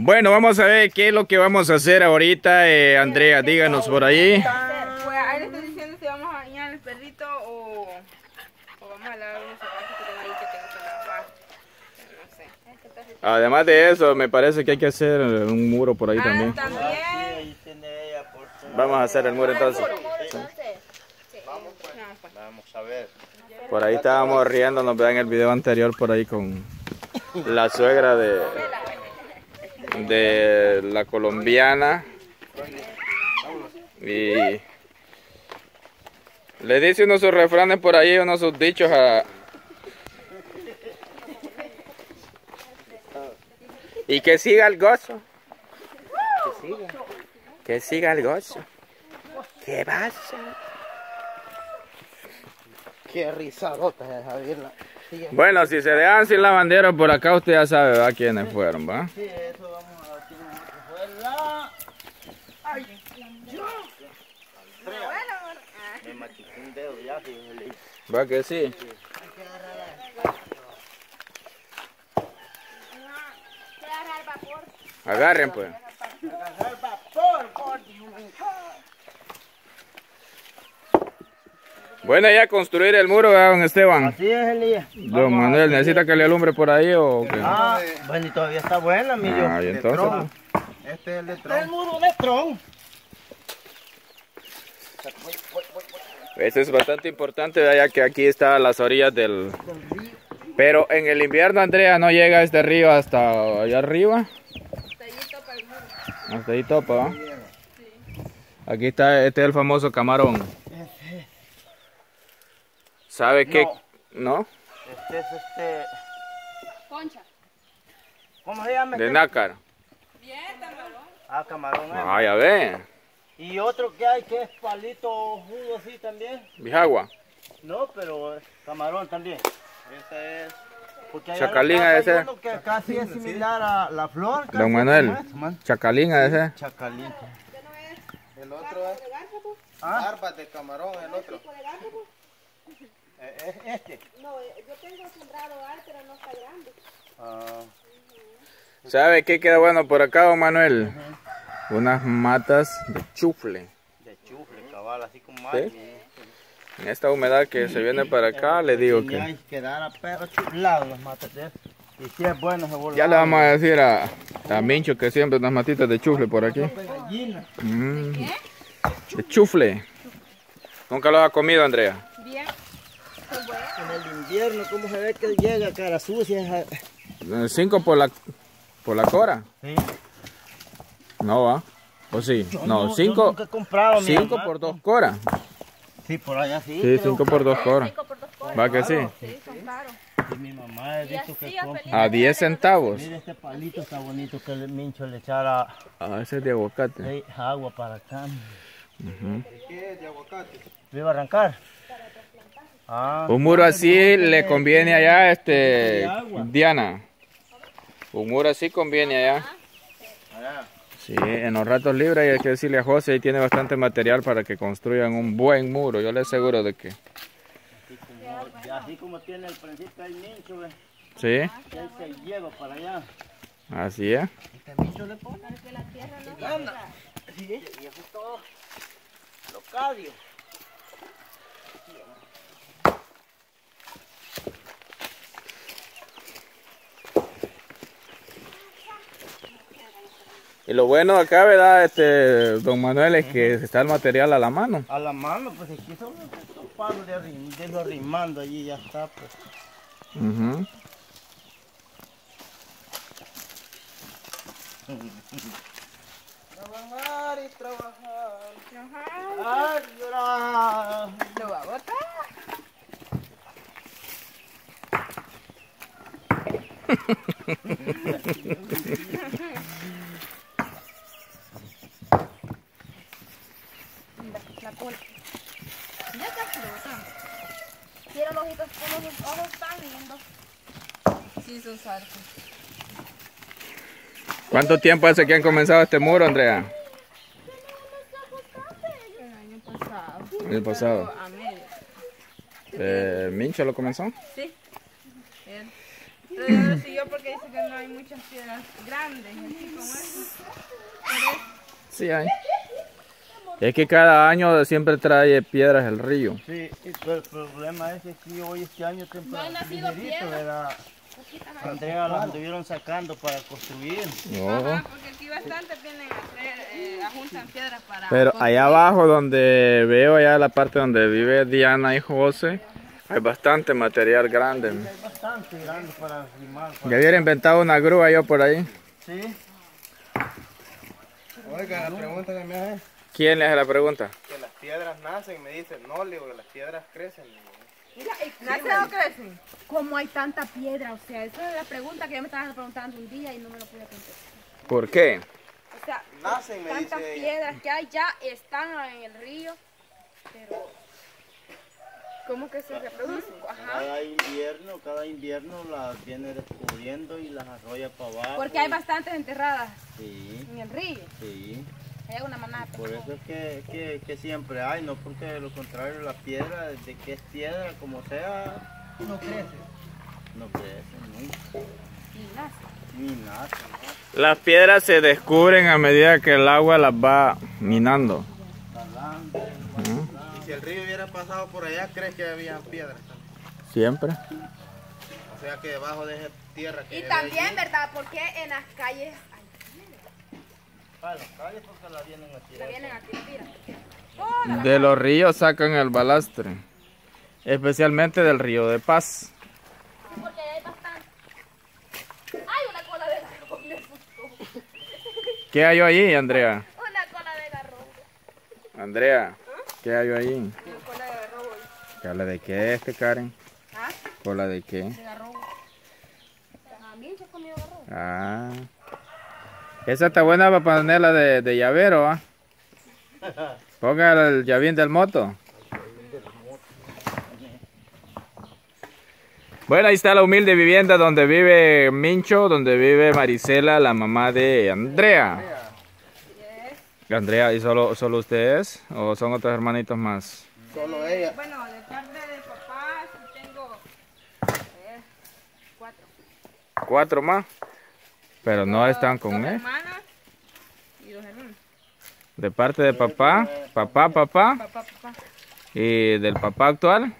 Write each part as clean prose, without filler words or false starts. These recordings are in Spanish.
Bueno, vamos a ver qué es lo que vamos a hacer ahorita, Andrea, díganos por ahí. Pues ahí le estoy diciendo si vamos a bañar el perrito o vamos a lavar unos zapatos que tengo ahí que tengo que lavar. No sé. Además de eso, me parece que hay que hacer un muro por ahí también. También. Vamos a hacer el muro entonces. Vamos pues. Vamos a ver. Por ahí estábamos riendo, nos vean el video anterior por ahí con la suegra de la colombiana, y le dice uno de sus refranes por ahí, uno de sus dichos y que siga el gozo, que siga el gozo. ¿Qué pasa? Qué risadota, Javier. Bueno, si se dejan sin la bandera por acá, usted ya sabe, ¿verdad? Quiénes fueron, ¿va? Sí, eso vamos a ver quiénes fueron. ¡Ay! ¡Yo! Me machuqué un dedo ya, fíjole. ¿Va que sí? Agarren, pues. Agarrar el vapor, por Dios. Bueno, ya construir el muro, ¿verdad, don Esteban? Así es, Elías. Don Manuel, ¿necesita que le alumbre por ahí o qué? Ah, bueno, y todavía está buena, mi yo. Ah, y entonces. Tron. Este es el de Tron. Este es el muro de Tron. Este es bastante importante, ya que aquí está a las orillas del río. Pero en el invierno, Andrea, no llega este río hasta allá arriba. Hasta ahí topa el muro. Hasta ahí topa, ¿va? Sí. Aquí está, este es el famoso camarón. ¿Sabe qué? No. Este es concha. ¿Cómo se llama? De nácar. Bien, camarón. Ah, camarón. Ah, ya ve. Y otro que hay que es palito judo así también. Bijagua. No, pero camarón también. Esa es. Porque hay chacalín a ese. Que casi es similar a la flor. Don Manuel. Chacalín a ese. Chacalín. El otro es. Barbas de camarón, el otro. Este. No, yo tengo sembrado al, pero no está grande. Ah. ¿Sabe qué queda bueno por acá, don Manuel? Uh-huh. Unas matas de chufle. De chufle, cabal, así como más. ¿Sí? En esta humedad que se viene para acá, le digo que hay que dar a perro chuflado las matas. Y si es bueno, se ya le vamos a decir a Mincho que siempre unas matitas de chufle por aquí. Mm. ¿De qué? De chufle. ¿Nunca lo has comido, Andrea? Bien. En el invierno, ¿cómo se ve que llega cara sucia? 5 por la cora. Sí. No va. ¿O sí? Yo no, 5 no por 2 coras. Sí, por allá sí. Sí, 5 por 2 coras. ¿Va que sí? Sí, son caros. Y mi mamá es de estos que compra. A 10 centavos. Mira este palito está bonito que el Mincho le echara. Ah, ese es de aguacate. Sí, agua para acá. Uh-huh. ¿Qué es de aguacate? ¿Le iba a arrancar? Ah, un muro así le conviene allá, Diana. Un muro así conviene allá. Sí, en los ratos libres hay que decirle a José, ahí tiene bastante material para que construyan un buen muro. Yo le aseguro de que. Así como tiene el principio del Mincho, ¿eh? Sí. Él se lleva para allá. Así es. Este Mincho le pone que la tierra no gana. Y eso es todo. Locadio. Y lo bueno acá, ¿verdad, don Manuel? Es que está el material a la mano. A la mano, pues aquí son estos palos de lo arrimando allí, ya está, pues. Uh-huh. Trabajar y trabajar. Trabajar y llorar. ¿Lo va a botar? Quiero los ojitos, los ojos tan lindos. Sí, son sarcos. ¿Cuánto tiempo hace que han comenzado este muro, Andrea? El año pasado. El año pasado. ¿Mincho lo comenzó? Sí. Él. Pero lo siguió porque dice que no hay muchas piedras grandes, así como esas. Sí hay. Es que cada año siempre trae piedras el río. Sí, pero el problema es que hoy este año temprano no han nacido piedras. Andrea las anduvieron sacando para construir. No. Ajá, porque aquí bastante vienen a traer, ajuntan piedras para... Pero construir. Allá abajo donde veo, allá la parte donde vive Diana y José, hay bastante material grande. Sí, hay bastante grande para filmar. Ya hubiera inventado una grúa yo por ahí. Sí. Oiga, la pregunta que me hace... ¿Quién le hace la pregunta? Que las piedras nacen, me dicen. No, le digo, que las piedras crecen. Mira, ¿nacen o crecen? ¿Cómo hay tanta piedra? O sea, esa es la pregunta que yo me estaba preguntando un día y no me lo pude contestar. ¿Por qué? O sea, nacen, me tantas dice piedras ella que hay ya están en el río, pero... ¿Cómo que se reproducen? Cada invierno las viene descubriendo y las arrolla para abajo. Porque hay bastantes enterradas. Sí. En el río. Sí. Hay una manada. Por eso es que siempre hay, no porque de lo contrario la piedra, desde que es piedra, como sea, no crece. No crece nunca. Ni nace. Ni nace. Las piedras se descubren a medida que el agua las va minando. Y si el río hubiera pasado por allá, ¿crees que había piedras también? Siempre. O sea que debajo de esa tierra que... Y también, allí, ¿verdad? Porque en las calles... porque la vienen a tirar. La vienen a tirar. De los ríos sacan el balastre, especialmente del río de Paz. Sí, porque hay bastante. Hay una cola de garrobo, me asustó. ¿Qué hay allí, Andrea? Una cola de garrobo. Andrea, ¿qué hay allí? Una cola de garrobo. ¿Cola de qué Karen? ¿Ah? ¿Cola de qué? De garrobo. También se ha comido garrobo. Ah. Esa está buena para ponerla de llavero, ¿ah? ¿Eh? Ponga el llavín del moto. Bueno, ahí está la humilde vivienda donde vive Mincho, donde vive Marisela, la mamá de Andrea. Andrea, ¿y solo ustedes? ¿O son otros hermanitos más? Solo ella. Bueno, de parte de papá tengo 4. 4 más. Pero no están con él. Y 2 hermanos. De parte de papá. Y del papá actual.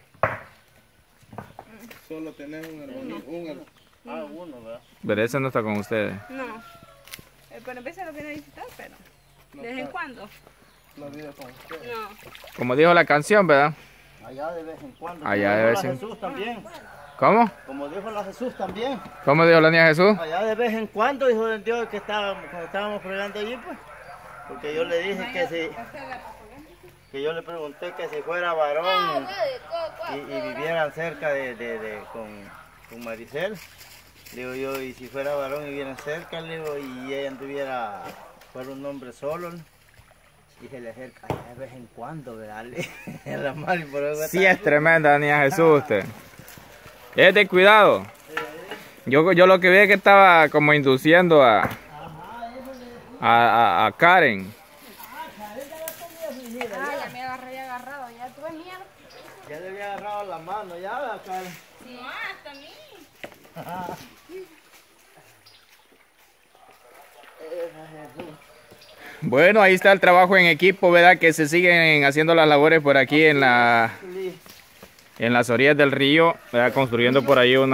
Solo tenés un hermano. Uno, ¿verdad? Pero ese no está con ustedes. No. Pero a veces lo viene a visitar, pero de vez en cuando. No vive con ustedes. No. Como dijo la canción, ¿verdad? Allá de vez en cuando. Allá de vez en cuando. También. ¿Cómo? Como dijo la Jesús también. ¿Cómo dijo la niña Jesús? Allá de vez en cuando, dijo de Dios, que estábamos, cuando estábamos fregando allí, pues. Porque yo le dije que si... Que yo le pregunté que si fuera varón y vivieran cerca con Maricel. Digo yo, y si fuera varón y vivieran cerca, le digo, y ella anduviera, fuera un hombre solo. Y se le acerca allá de vez en cuando, ¿verdad? La Mari, por eso sí es tremenda la niña Jesús, usted. Es de cuidado. Yo lo que vi es que estaba como induciendo a Karen. Ah, ya me agarré y agarrado. Ya tuve miedo. Ya le había agarrado la mano. Ya la Karen. Sí, hasta a mí. Bueno, ahí está el trabajo en equipo, ¿verdad? Que se siguen haciendo las labores por aquí en la... En las orillas del río, construyendo por ahí un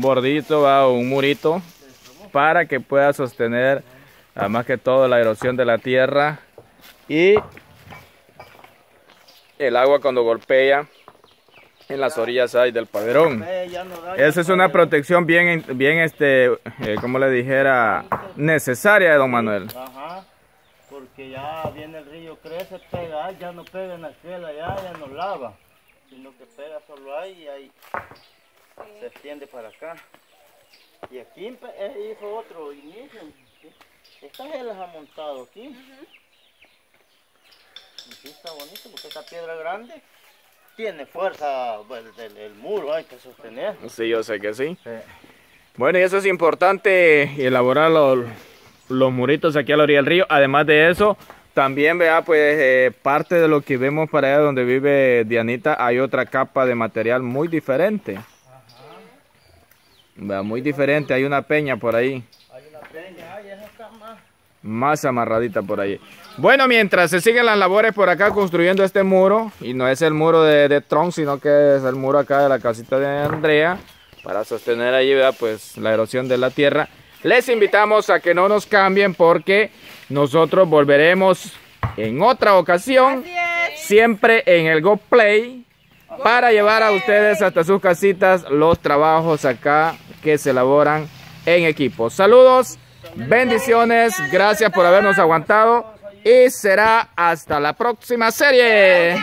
bordito, un murito, para que pueda sostener, más que todo, la erosión de la tierra y el agua cuando golpea en las orillas ahí del padrón. Esa es una protección bien como le dijera, necesaria de don Manuel. Porque ya viene el río, crece, pega, ya no pega en aquel allá, ya no lava, sino que pega solo ahí y ahí se extiende para acá. Y aquí hizo otro inicio. Estas él las ha montado aquí. Aquí está bonito porque esta piedra grande tiene fuerza, el muro hay que sostener. Sí, yo sé que sí. Bueno, y eso es importante, elaborarlo. Los muritos aquí a la orilla del río. Además de eso, también vea, pues parte de lo que vemos para allá donde vive Dianita, hay otra capa de material muy diferente. Muy diferente, hay una peña por ahí. Hay una peña, ay, esa está más amarradita por ahí. Bueno, mientras se siguen las labores por acá construyendo este muro, y no es el muro de Trump, sino que es el muro acá de la casita de Andrea, para sostener ahí, ¿verdad?, pues la erosión de la tierra. Les invitamos a que no nos cambien, porque nosotros volveremos en otra ocasión, siempre en el GoPlay, para llevar a ustedes hasta sus casitas los trabajos acá que se elaboran en equipo. Saludos, bendiciones, gracias por habernos aguantado y será hasta la próxima serie.